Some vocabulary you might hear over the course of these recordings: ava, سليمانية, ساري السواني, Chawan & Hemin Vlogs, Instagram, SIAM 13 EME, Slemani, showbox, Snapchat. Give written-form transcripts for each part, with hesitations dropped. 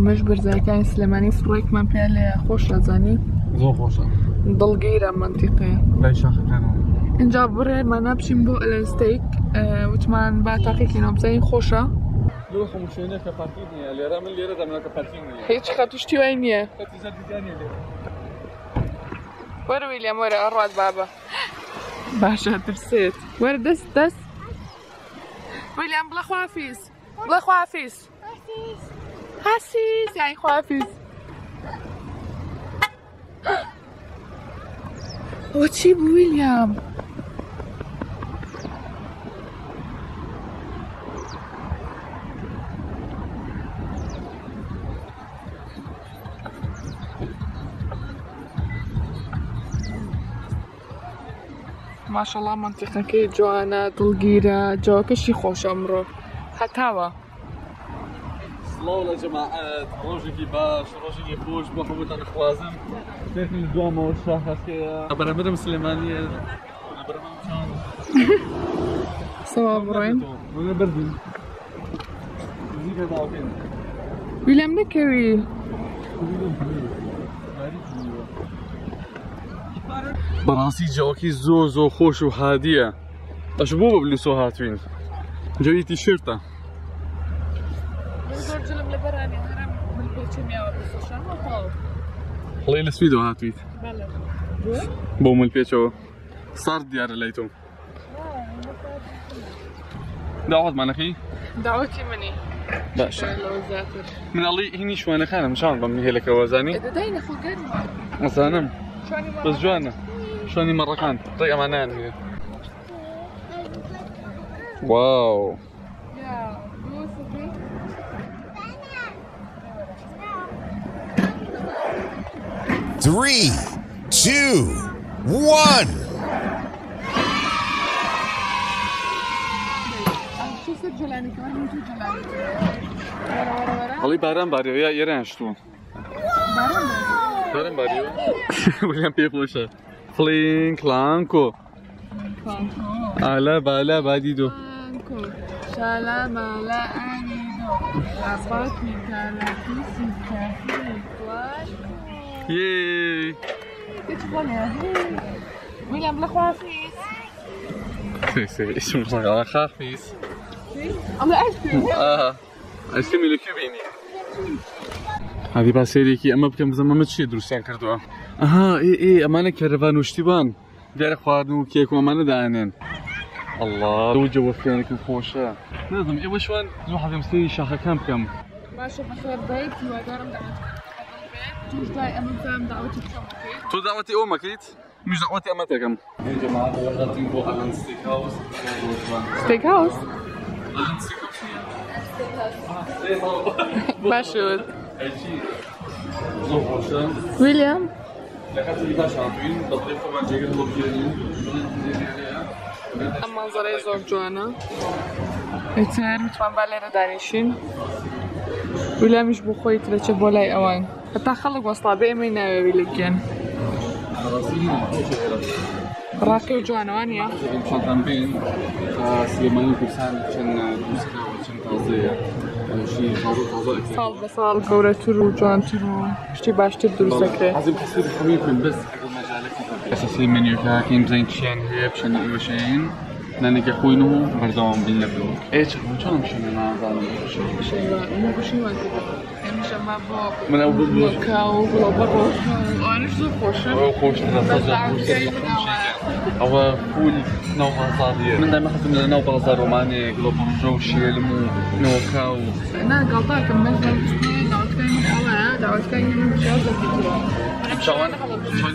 مجبر زاكان سلماني فرويك من پیل خوش رزانی زو خوش رزانی ضل گیره منطقه بایشاخ کنون اینجا بره من بشیم بو الستیک وطمان با تاقی که نبزین خوشه لو خمشونه که پرکینیه لیره من لیره دمنا که پرکینیه هیچ خطوش تیوینیه خطیزه دیگانیه لیره وروی لیموره ارواد بابا باشا ترسيت وين دس ويليام بلا خوافيس بلا خوافيس حسيس يعني خوافيس واتشي ويليام ما شاء الله منطقة كي جوانا دلقيرة جوا كشي خوش عمره حتاوا سلام لجماعات روجكي باش روجكي خوش محمود انا خوازم كيف الدوامة والشهر خير برامرم سليمانية برامرم شان سوا برين انا بردين زيك ضاوكين ويلام نكوي براسي جواكي زور زور خوش و هادية اشبوبة بلسو هاتوين جوي تيشيرتا زور جلب لبراني هرم من البيتشم ياوا بلسو شان وطاو خليل اسفيدو هاتويت بلا بو من البيتشو صار ديار ليتو دعوت معناكي دعوتي مني باشا من اللي هني شو انا خانم شان ضمني هلك وزاني داينا فوقاني مثلا بس جوانا شلوني مرة كانت طريقة معناها هي واو Three, two, one. علي باران باريو يا يران شتو باران باريو ويليام بيفوشا فلين كلانكو على بالا باديدو كلانكو شالا بالا انيدو لاباكي كاراكي سيكافي كلانكو ييييي تتبوني ويليام لخوافيس سي سي اسم صغير خافيس اما ايسكريم ايسكريم اللي كيبيني هذه باسيريكي اما بكم زمان ما تشي دروسيان كردوها اها اي اي امانه كرفان وشتيبان دير خواردن وكيك وامانه دانين الله لو جو فينك خوشه لازم اي وشوان زو حدا مسلي شاخه كم ماشي بخير بيت ودارم دعوتك توش داي امام دعوتك شو تو دعوتي امك اكيد مش دعوتي امتك كم يا جماعه والله تنبو على ستيك هاوس ستيك هاوس ستيك هاوس ماشي ويليام منظره زور جوانا اتر متوان باليرا دانيشين ويليام يشبو خوي ترچه بولاي اوان حتى خلق وصلا بيمي ناوي ويليكين راقي وجوانا وانيا صال بصال قورة ترو جوان ترو شتي باش تبدو الزكري حزم حسير حبيبهم بس حقل مجالك أساسي منيو كاكي مزين تشين هيب شن إيوشين لأنك أخوينه بردوهم بالنبلو إيش أخوين شو نمشي ما ظالم شيء مو بشي ما نمشي ما بو من أول بلوكاو بلو برو وأنا شو خوشم خوشم رصاجة خوشم أو فول نوبة صادية من دايما حسب نوبة غزار روماني قلوب رجو شيلمو نوكاو أنا قلطاك مجمع بسنين دعوتكاين من حوانا دعوتكاين من شوزة بيتوا شعوان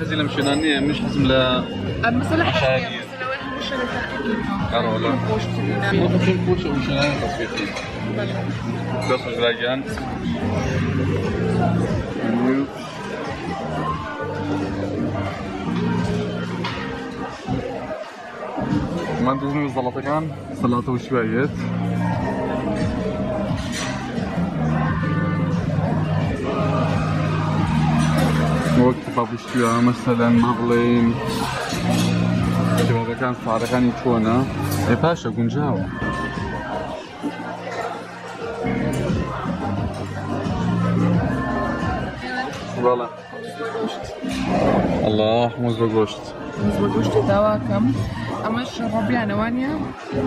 حزي لمشينانية مش حزم لا مثلا حزية مثلا وين مش أنا تحقيقها كارولا مخصول كوشة ومشينانية تصفيقين بس وجلاجان من دوزني الزلطة كان سلطة وشويات وقت بابشتوها مثلا مغلين شبابا كان سعر كان يتشونا اي باشا قنجاو غلط. گوشت. الله موز با گوشت. موز با گوشت دوا کم. اما شربی عنوانیه.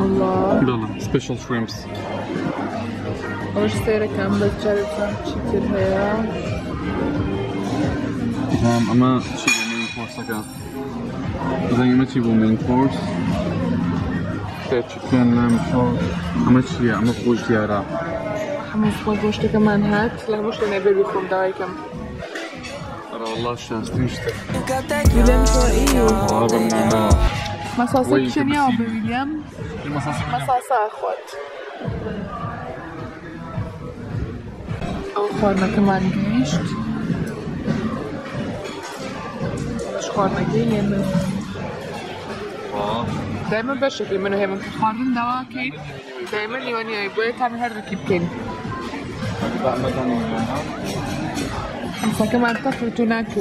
الله. بله. اسپیشال شریمپس. اولش سر کم بچرخه چیتر هیا. اما چی به مین کورس که؟ زنیم چی به مین کورس؟ سر چیکن نمی شود. اما چیه؟ اما خوش دیاره. همون گوشت که من هات لاموش نبی بخوام دعای کم. والله شانسی نشته. ویلیام شویی. آره من. مساله کشنی آب ویلیام. مساله آخوند. آخوند که من گیشت. آخوند گیم. دائما باشه که منو هم خواندن دوا کی دائما لیوانی باید همین هر دو کیپ کنی. امساك ما اتفرتو ناكو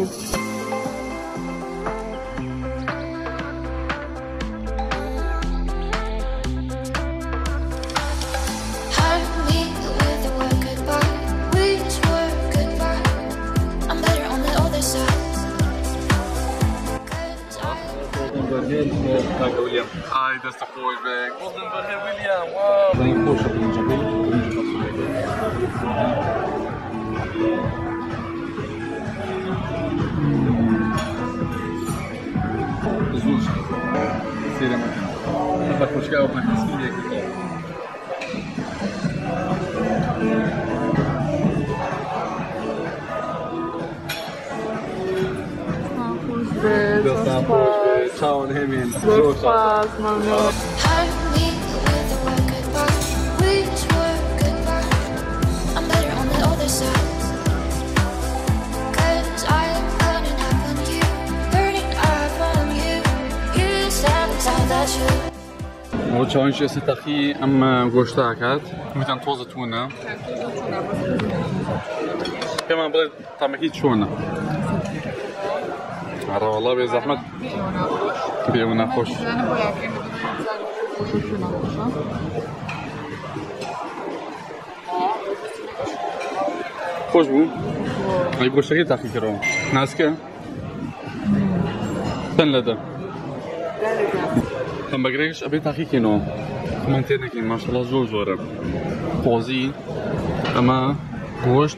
هاي دست خوي به گلدن برهر ویلیام واو این خوش اینجا بریم Слушай, серия математика. Она пучка у математики какая-то. Достав пушки, Chawan Hemin. Слушай, мама. وشانش است تاکی اما گوشت آکات میتونم توضیح تونه که من برای تامهیت شونه. عرّا والله به زحمت بیونا خوش. خوش بود. ای گوشتی تاکی کردم. ناسکه؟ تن لدا. هم بگریش ابی تحقیقی نو کامنتی نکن ماشاءالله زور خوزی اما گوشت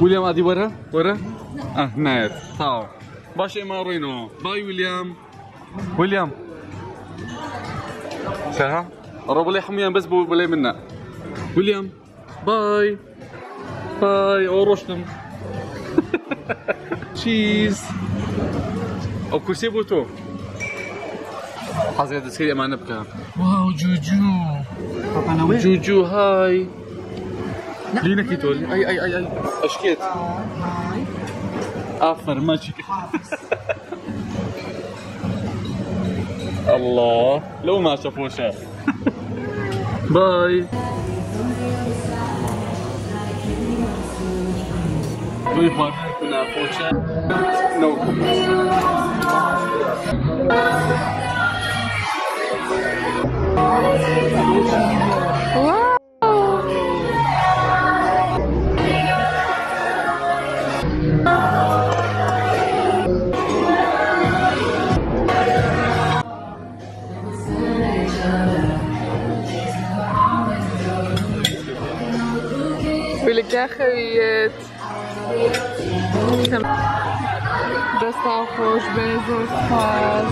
ويليام ادي ورا ورا اه نائب تاو باش اما رينو باي ويليام ويليام سها قربوا لي حميان بس بولاي منا ويليام باي باي اوروشتم تشيز او كوسيبوتو حظي هذا السيد ما نبكى. واو جوجو. جوجو هاي. لينا كي تولي. اي اي اي اي. اشكيت. هاي. افر ماشي. الله لو ما شافوه شاف. باي. We want to have fortune. No. Wow. Wil ik daar geweest? Dostal خوش بزرگ خاص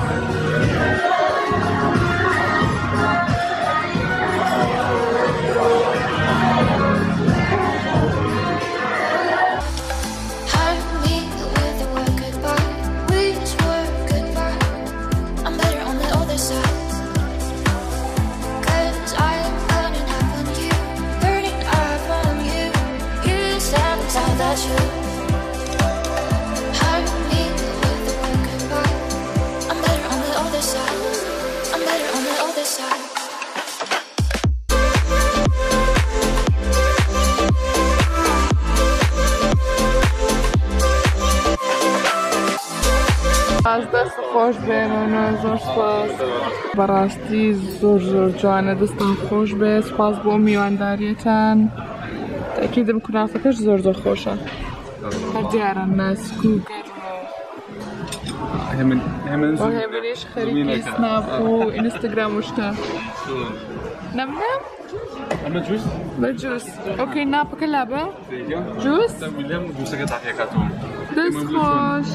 دست خوش بینونه زور سپاس براستی زور زور جوانه دستان خوش به سپاس با میوانداریتن تأکید میکنم فکرش زور زور خوشه هر دیارن نسکو گرمو و همینش خریکی سناب و اینستگرام وشتا نبنم؟ اما جوس؟ بجوس اوکی نا پکلابه؟ جوس؟ دست خوش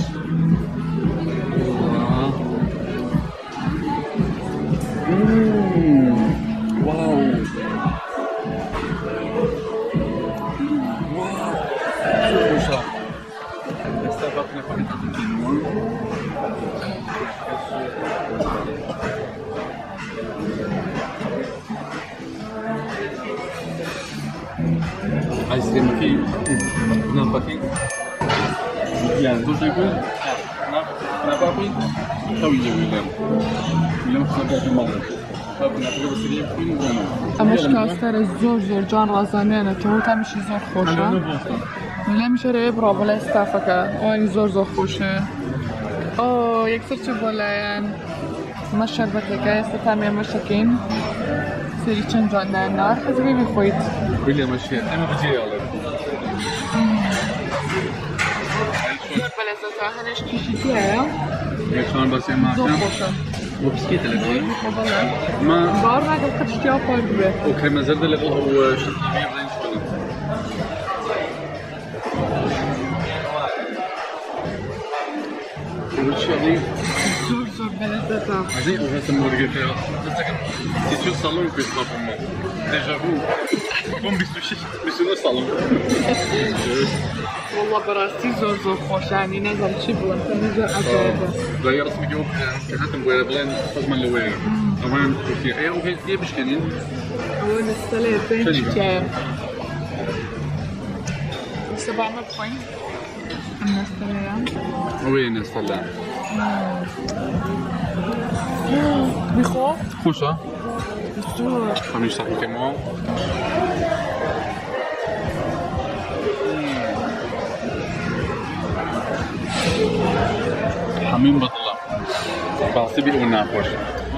واو عايز تمكين نافكين يعني دوش يكون نافكين خوية ويلام خلقها في المغرب امش کاستر زور زور جان رازانیانه که هو تمیشی زور خوشه نمیشه روی برا بله استفا که آنی زور زور خوشه اوه یک سر چه بلاین مشه بکه است تمیه مشکین سری چند جان نار خزبی بخوید بله مشکین اما بجیه یالر بله ستا هنش کشیتیه یک شان بسیم زور خوشه وبسكيت على قولي ما بار ما قد شتي افضل به اوكي ما زال اللي هو شفت فيه بدنا نشوف وش يعني زور زور بلاتها عايزين وهذا المرغف تي شو صالون في الصابون ديجا فو بون بيسوشي بيسونا صالون والله براسي زور زور خوش يعني نازل شي بلاتها زور عجيبه غير رسمي يوم كانت مباراه بلان فاطمه اللويري تمام كثير اي وكان دي باش كانين وانا السلامه تاع صباح ما بوين انا السلام وين السلام بخوف خوشه بصوره خميس صحيح كمان حمیم بطلا باسی بی اون نخوش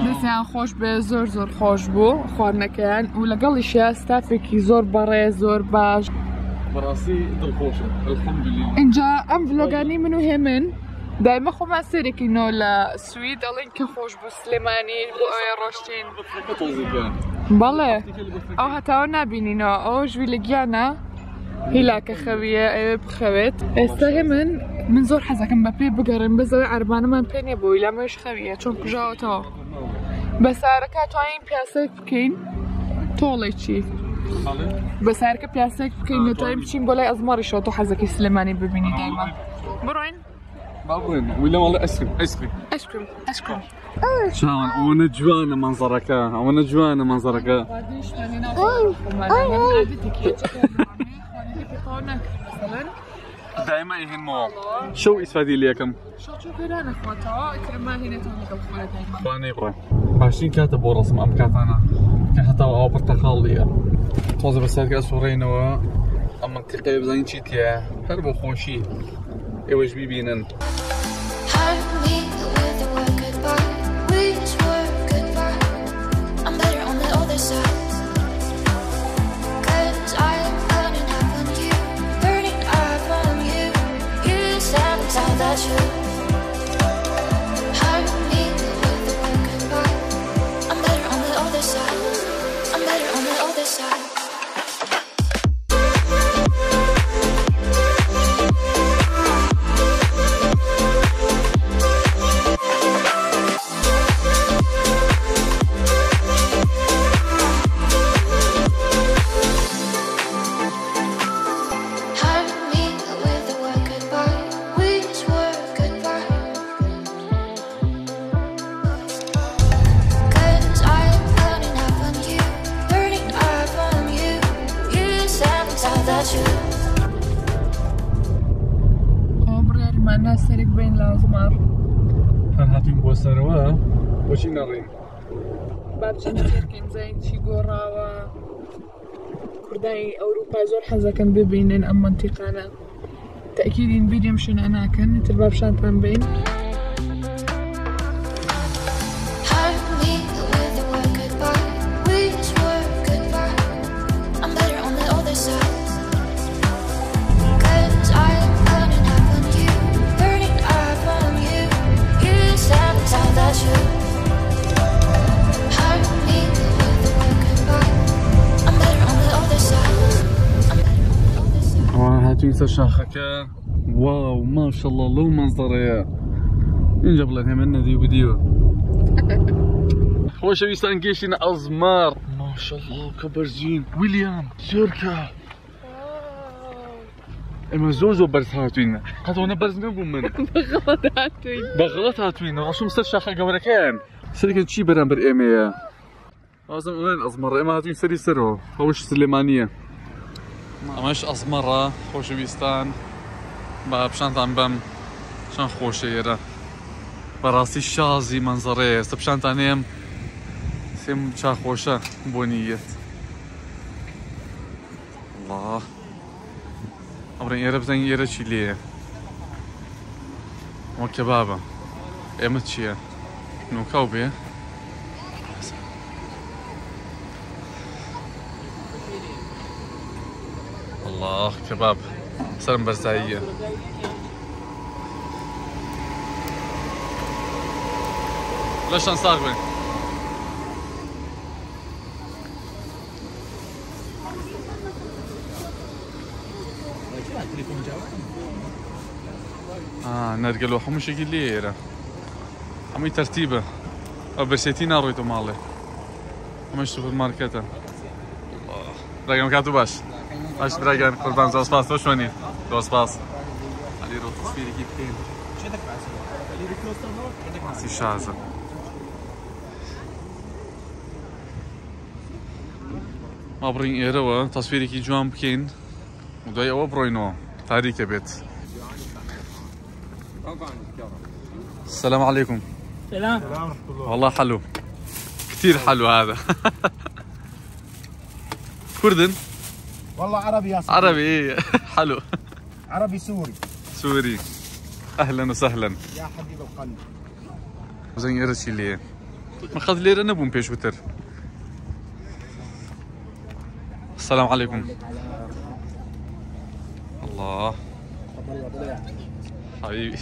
دستان خوش به زور زور خوش بو خوار نکن و لگلش هست فکی زور برای زور باش براسی دل خوشه الحمدلله اینجا ام فلوگانی منو همین دائما خو ما سری کنو لسوید الان که خوش بو سلمانی بو آیا راشتین بله او حتی او نبینین او جویلگیانه هلاك خوية بخوات استهمن من زور حزك مبابي بقرن بزوي عربانة من بيني بوي لا مش خوية شون كجاوتها بس عركات عين بياسك بكين طولي شيء بس عرك بياسك بكين نتايم شين بولاي أزماري شو تو حزك سلماني ببيني دايما بروين بابوين ولا والله ايس كريم شلون وانا جوانه منظرك وانا جوانه منظرك قديش انا دائما يهمه شو يسفادي ليكم شو كذا اخواتها كما هنا تونيك اخواتها يبغى ماشيين كاتب ورسم ام كاتانا حتى او برتقال لي توزه بس هيك صورين و اما تلقى بزين شيت يا حرب خوشي ايوا جبيبينا كرداي أوروبا زور حزكن ببينن أم منطقة تأكيدين بيديم شن أنا كن ترباب شانتان بين تنسى شاخك واو ما شاء الله لو منظر يا نجيب لك من دي فيديو خوش بيسان كيشين ازمار ما شاء الله كبرجين ويليام شركه اما زوزو برز هاتوين قد وانا برز نقول من بغلط هاتوين وشو مسر شاخك وركان سريك شي برامبر ايميا لازم وين ازمر اما هاتوين سري سرو خوش سليمانيه اماش ازمره خوشویستان با بشانتان بم شان خوشه ایره براسی شازی منظره است بشانتانیم سیم چا خوشه بونیت الله امرن ایره بزن ایره چیلیه اما کبابه ایمت چیه نوکاو بیه الله كباب سلم برزاية ليش انصاغبين نرجلو حمش يجي ليرة حمي ترتيبه برسيتينا رويتو مالي حمش سوبر ماركته الله رقم كاتو باش باش براگان قربان زاس پاس تو شونی زاس پاس علی رو تصویر گیریم چه دک پاس علی رو کلوستر نو دک پاس شازه ما برین ایروا تصویری کی جوان بکین مدای او بروینو تاریک بیت السلام عليكم سلام والله حلو كثير حلو هذا كردن والله عربي يا صاحبي عربي ايه حلو عربي سوري اهلا وسهلا يا حبيب القلب زين ارسي لي ما خذ لي انا بون بيش وتر السلام عليكم الله حبيبي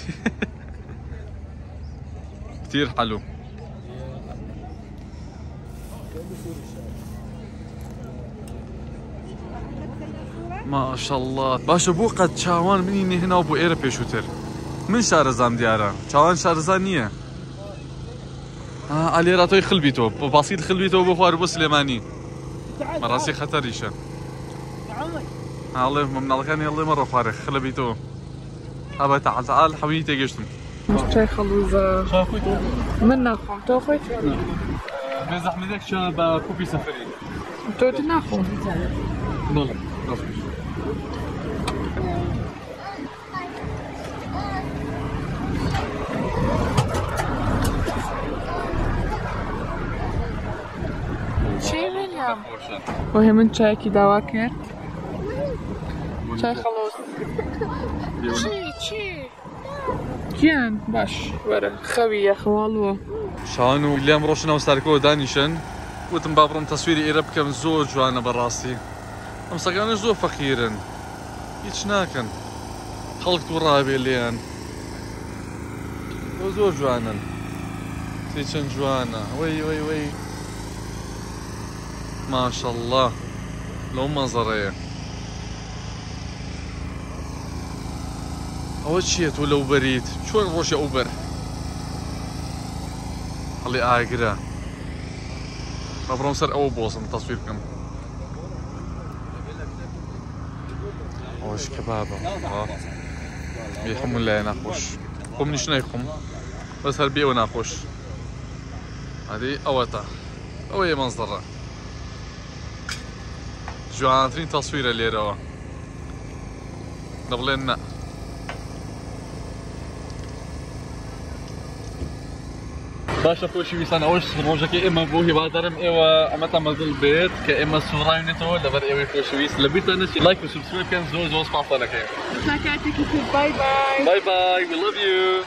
كثير حلو ما شاء الله باشا بو قد شاوان مني هنا وبو ايرا بيشوتر من شارزام ديارا شاوان شارزانيه علي راتوي خلبيتو بسيط خلبيتو بو خوار بو سليماني مراسي خطريشه الله ممنالكاني الله مره خوار خلبيتو ابا تعال حويتي قشتم مش خلوز منا خون تو خويت بس احمدك شباب كوبي سفرين تو تناخون والله شيلين يا وهي من شاي كي دواكر شاي خلوز شي كيان باش ورا خوي اخوالو شانو اليوم روشنا وساركو دانيشن وتمبابرم تصويري ايربك من زوج وانا براسي امسكاني زو فقيرن يتشناكن خلقت ورابي ليان وزوج جوانا تيشن جوانا وي وي وي ما شاء الله لو منظريه اول شيء ولو بريد شو روشي اوبر اللي اقرا ابرونسر او بوصم تصويركم خوش كبابه بيحمل لنا خوش قوم نشنايكم بس هربي وناقوش هذه اوتا اوي منظره جوعانترين تصويره اللي راه نبلنا باش اخوشي ويسان اوش روجا كي اما بوهي بادرم ايوا اما تعمل البيت كاما صوراي نتو دابا ايوا خوشي ويس لبيت انا شي لايك وسبسكرايب كان زوج وصفه لك باي باي باي باي وي لاف يو